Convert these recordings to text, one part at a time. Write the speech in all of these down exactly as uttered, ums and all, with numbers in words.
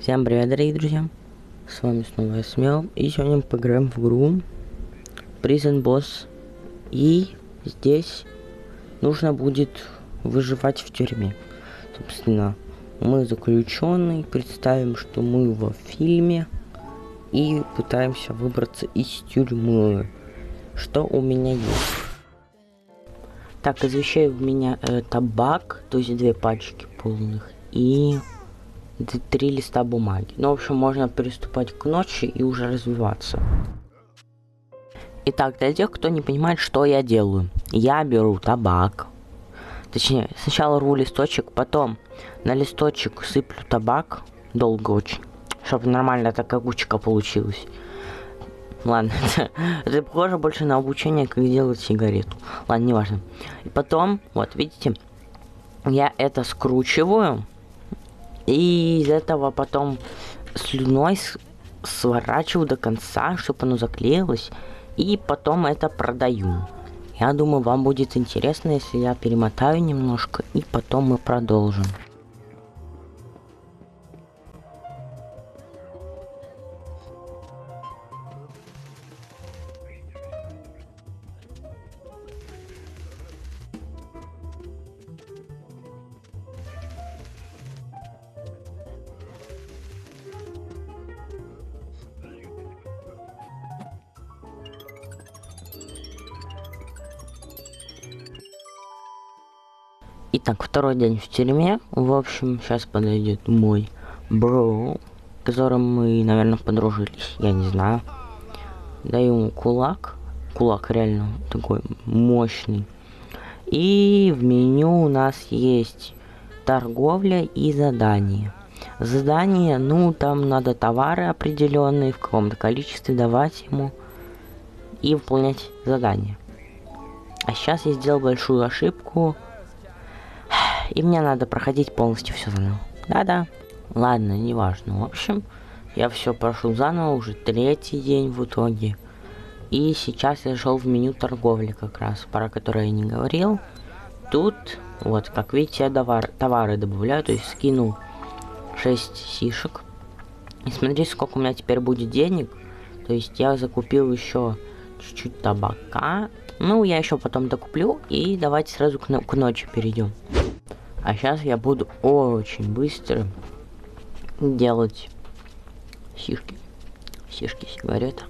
Всем привет, дорогие друзья, с вами снова Смяуб, и сегодня мы поиграем в игру Prison Boss, и здесь нужно будет выживать в тюрьме. Собственно, мы заключенные, представим, что мы во фильме, и пытаемся выбраться из тюрьмы, что у меня есть. Так, из вещей у меня э, табак, то есть две пачки полных, и три листа бумаги. Ну, в общем, можно приступать к ночи и уже развиваться. Итак, для тех, кто не понимает, что я делаю. Я беру табак. Точнее, сначала рву листочек, потом на листочек сыплю табак. Долго очень. Чтобы нормально такая кучка получилась. Ладно, это похоже больше на обучение, как делать сигарету. Ладно, неважно. И потом, вот, видите, я это скручиваю. И из этого потом слюной сворачиваю до конца, чтобы оно заклеилось. И потом это продаю. Я думаю, вам будет интересно, если я перемотаю немножко. И потом мы продолжим. Итак, второй день в тюрьме. В общем, сейчас подойдет мой бро, с которым мы, наверное, подружились. Я не знаю. Даю ему кулак. Кулак реально такой мощный. И в меню у нас есть торговля и задание. Задание, ну, там надо товары определенные в каком-то количестве давать ему и выполнять задание. А сейчас я сделал большую ошибку. И мне надо проходить полностью все заново. Да-да. Ладно, неважно. В общем, я все прошел заново, уже третий день в итоге. И сейчас я шел в меню торговли как раз, про которое я не говорил. Тут, вот, как видите, я товар, товары добавляю, то есть скинул шесть сишек. И смотрите, сколько у меня теперь будет денег. То есть я закупил еще чуть-чуть табака. Ну, я еще потом докуплю, и давайте сразу к, к ночи перейдем. А сейчас я буду очень быстро делать сишки, сишки, сигарета.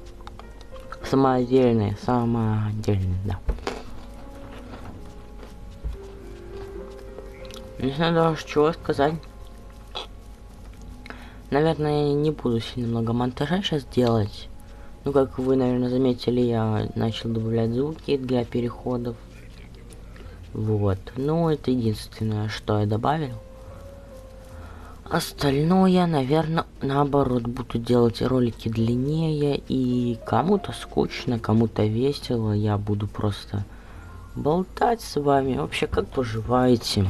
Самоотдельные, самоотдельные, да. Не знаю даже чего сказать. Наверное, я не буду сильно много монтажа сейчас делать. Ну, как вы, наверное, заметили, я начал добавлять звуки для переходов. Вот, ну это единственное, что я добавил. Остальное, наверное, наоборот, буду делать ролики длиннее. И кому-то скучно, кому-то весело. Я буду просто болтать с вами. Вообще, как поживаете?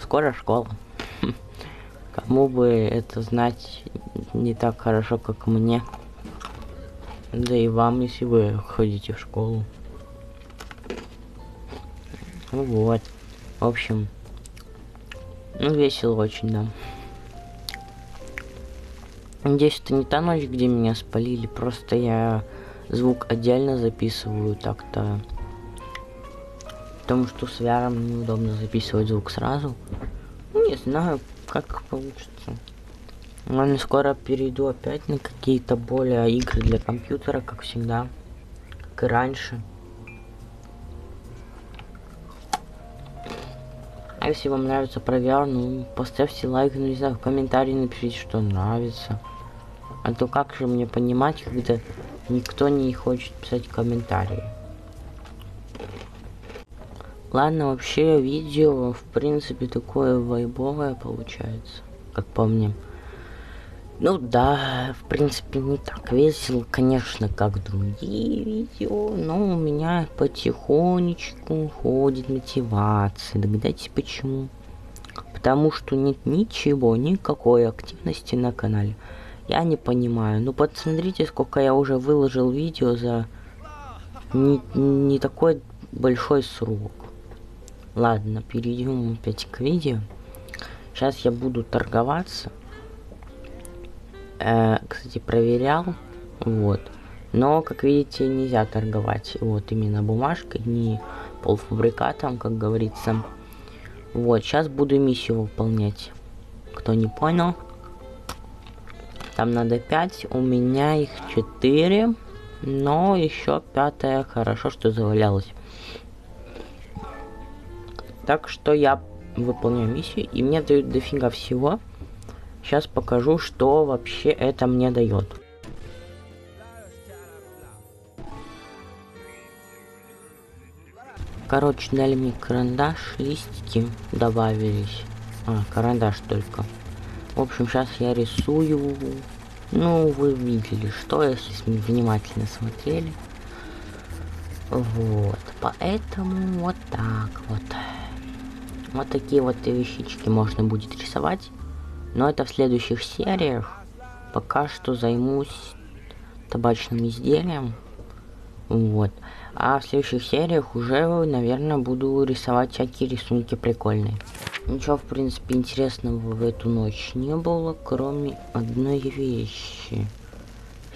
Скоро школа. Кому бы это знать не так хорошо, как мне. Да и вам, если вы ходите в школу. Ну вот, в общем, ну весело очень, да. Надеюсь, это не та ночь, где меня спалили, просто я звук отдельно записываю так-то. Потому что с ви ар-ом неудобно записывать звук сразу. Не знаю, как получится. Ладно, скоро перейду опять на какие-то более игры для компьютера, как всегда, как и раньше. А если вам нравится про ви ар, ну поставьте лайк, ну не знаю, в комментарии напишите, что нравится. А то как же мне понимать, когда никто не хочет писать комментарии. Ладно, вообще видео в принципе такое вайбовое получается, как по мне. Ну да, в принципе не так весело, конечно, как другие видео, но у меня потихонечку уходит мотивация. Догадайтесь почему? Потому что нет ничего, никакой активности на канале. Я не понимаю. Ну посмотрите, сколько я уже выложил видео за не, не такой большой срок. Ладно, перейдем опять к видео. Сейчас я буду торговаться. Э, кстати, проверял. Вот. Но, как видите, нельзя торговать. Вот именно бумажкой, не полуфабрикатом, как говорится. Вот, сейчас буду миссию выполнять. Кто не понял. Там надо пять, у меня их четыре. Но еще пятая. Хорошо, что завалялась. Так что я выполняю миссию, и мне дают дофига всего. Сейчас покажу, что вообще это мне дает. Короче, дали мне карандаш, листики добавились. А, карандаш только. В общем, сейчас я рисую. Ну, вы видели, что, если внимательно смотрели. Вот, поэтому вот так вот. Вот такие вот вещички можно будет рисовать. Но это в следующих сериях. Пока что займусь табачным изделием. Вот. А в следующих сериях уже, наверное, буду рисовать всякие рисунки прикольные. Ничего, в принципе, интересного в эту ночь не было, кроме одной вещи.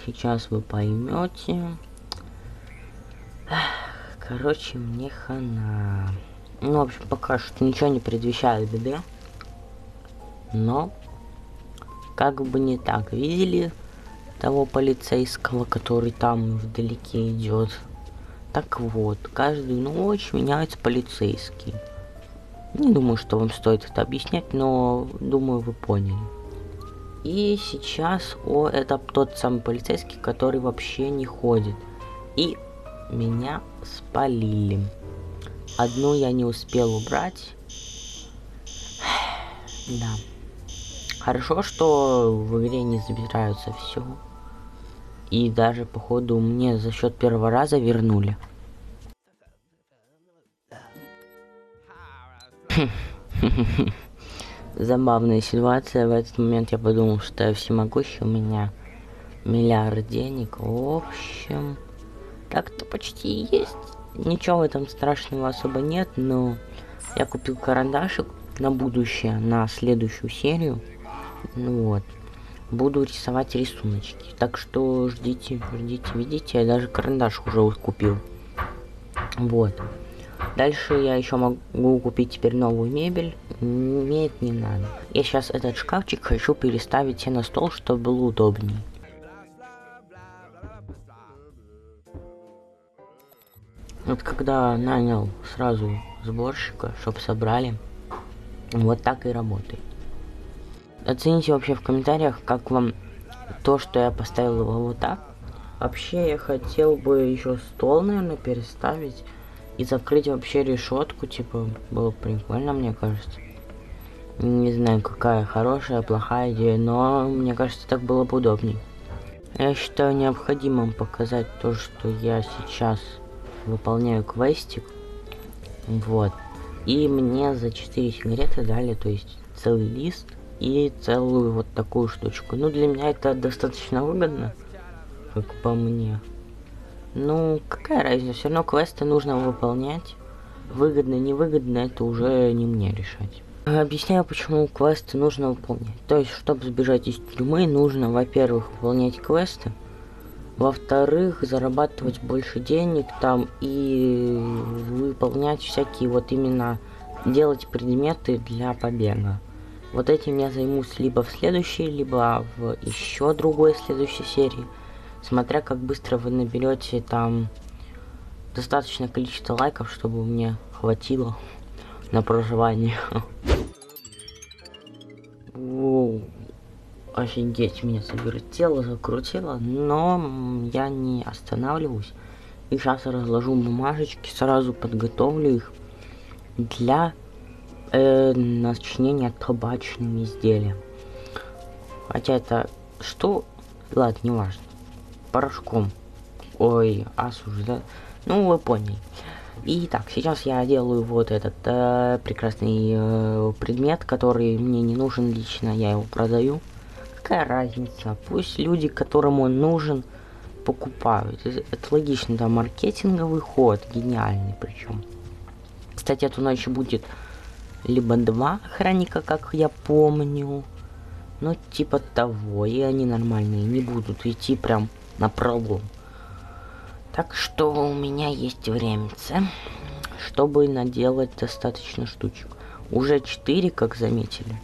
Сейчас вы поймете. Короче, мне хана. Ну, в общем, пока что ничего не предвещает беды. Но, как бы не так. Видели того полицейского, который там вдалеке идет? Так вот, каждую ночь меняются полицейские. Не думаю, что вам стоит это объяснять, но думаю, вы поняли. И сейчас, о, это тот самый полицейский, который вообще не ходит. И меня спалили. Одну я не успел убрать. Да. Хорошо, что в игре не забираются все. И даже, походу, мне за счет первого раза вернули. Забавная ситуация. В этот момент я подумал, что я всемогущий, у меня миллиард денег. В общем, так-то почти есть. Ничего в этом страшного особо нет, но я купил карандашик на будущее, на следующую серию. Ну вот. Буду рисовать рисуночки. Так что ждите, ждите, видите, я даже карандаш уже купил. Вот. Дальше я еще могу купить теперь новую мебель. Нет, не надо. Я сейчас этот шкафчик хочу переставить себе на стол, чтобы было удобнее. Вот когда нанял сразу сборщика, чтоб собрали, вот так и работает. Оцените вообще в комментариях, как вам то, что я поставил его вот так. Вообще я хотел бы еще стол, наверное, переставить и закрыть вообще решетку, типа, было прикольно, мне кажется. Не знаю, какая хорошая, плохая идея, но мне кажется, так было бы удобнее. Я считаю необходимым показать то, что я сейчас выполняю квестик. Вот. И мне за четыре сигареты дали, то есть целый лист и целую вот такую штучку. Ну, для меня это достаточно выгодно, как по мне. Ну, какая разница, все равно квесты нужно выполнять. Выгодно, невыгодно, это уже не мне решать. Объясняю, почему квесты нужно выполнять. То есть, чтобы сбежать из тюрьмы, нужно, во-первых, выполнять квесты. Во-вторых, зарабатывать больше денег там и выполнять всякие вот именно, делать предметы для побега. Вот этим я займусь либо в следующей, либо в еще другой следующей серии. Смотря как быстро вы наберете там достаточное количество лайков, чтобы мне хватило на проживание. Офигеть, меня завертело, закрутило, но я не останавливаюсь. И сейчас разложу бумажечки, сразу подготовлю их для э, начинения табачными изделиями. Хотя это что? Ладно, не важно. Порошком. Ой, осуждаю. Ну, вы поняли. Итак, сейчас я делаю вот этот э, прекрасный э, предмет, который мне не нужен лично, я его продаю. Какая разница, пусть люди, которым он нужен, покупают. Это логично, да, маркетинговый ход, гениальный причем. Кстати, эту ночь будет либо два охранника, как я помню. Ну, типа того. И они нормальные, не будут идти прям напролом. Так что у меня есть времце, чтобы наделать достаточно штучек. Уже четыре, как заметили.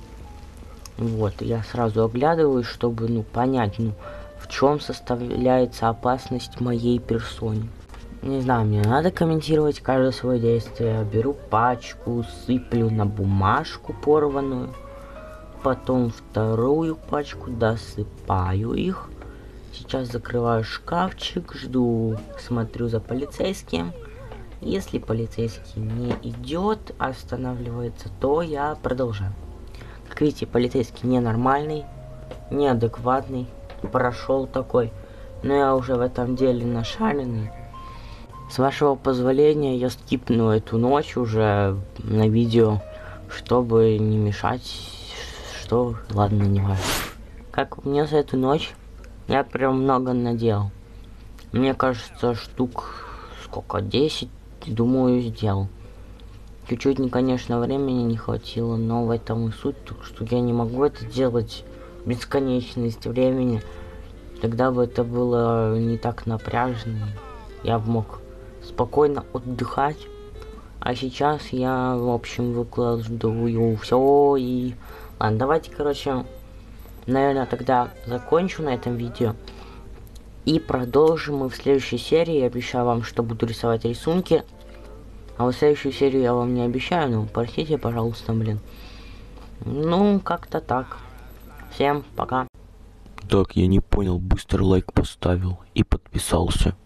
Вот, я сразу оглядываюсь, чтобы, ну, понять, ну, в чем составляется опасность моей персоне. Не знаю, мне надо комментировать каждое свое действие. Я беру пачку, сыплю на бумажку порванную. Потом вторую пачку, досыпаю их. Сейчас закрываю шкафчик, жду, смотрю за полицейским. Если полицейский не идет, останавливается, то я продолжаю. Как видите, полицейский ненормальный, неадекватный, прошел такой. Но я уже в этом деле нашаренный. С вашего позволения я скипну эту ночь уже на видео, чтобы не мешать, что... Ладно, не важно. Как мне за эту ночь, я прям много наделал. Мне кажется, штук сколько, десять, думаю, сделал. Чуть-чуть, конечно, времени не хватило, но в этом и суть, что я не могу это делать бесконечность времени. Тогда бы это было не так напряжно. Я бы мог спокойно отдыхать. А сейчас я, в общем, выкладываю все и... Ладно, давайте, короче, наверное, тогда закончу на этом видео. И продолжим мы в следующей серии. Я обещаю вам, что буду рисовать рисунки. А вот следующую серию я вам не обещаю, но простите, пожалуйста, блин. Ну, как-то так. Всем пока. Так, я не понял, быстро лайк поставил и подписался.